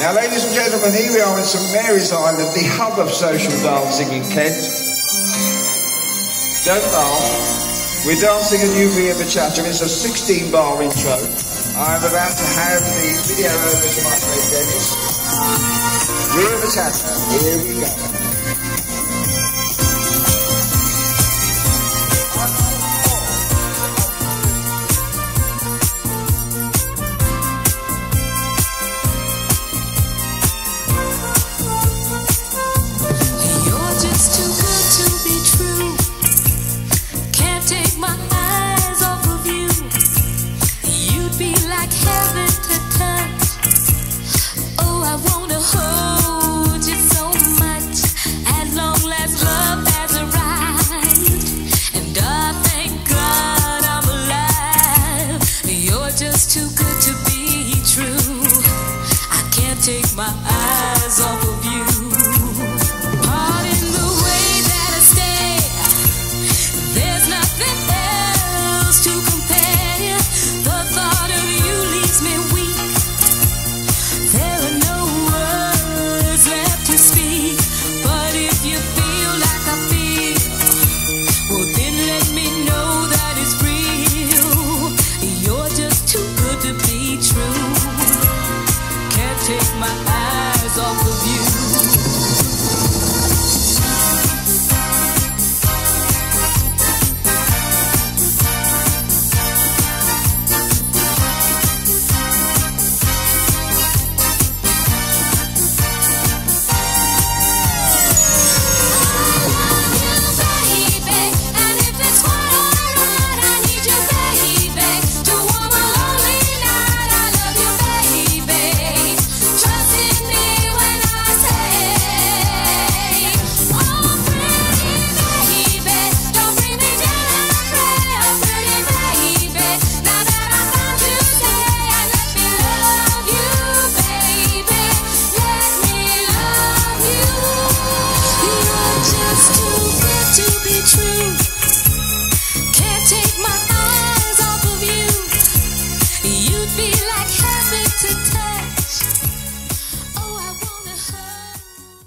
Now, ladies and gentlemen, here we are in St Mary's Island, the hub of social dancing in Kent. Don't laugh. We're dancing a new Ria Bachata. It's a 16-bar intro. I'm about to hand the video over to my friend Dennis. Ria Bachata, here we go. Take my eyes off of you. Pardon the way that I stay. There's nothing else to compare. The thought of you leaves me weak. There are no words left to speak. But if you feel like I feel, well then let me know that it's real. You're just too good to be true. Take my eyes.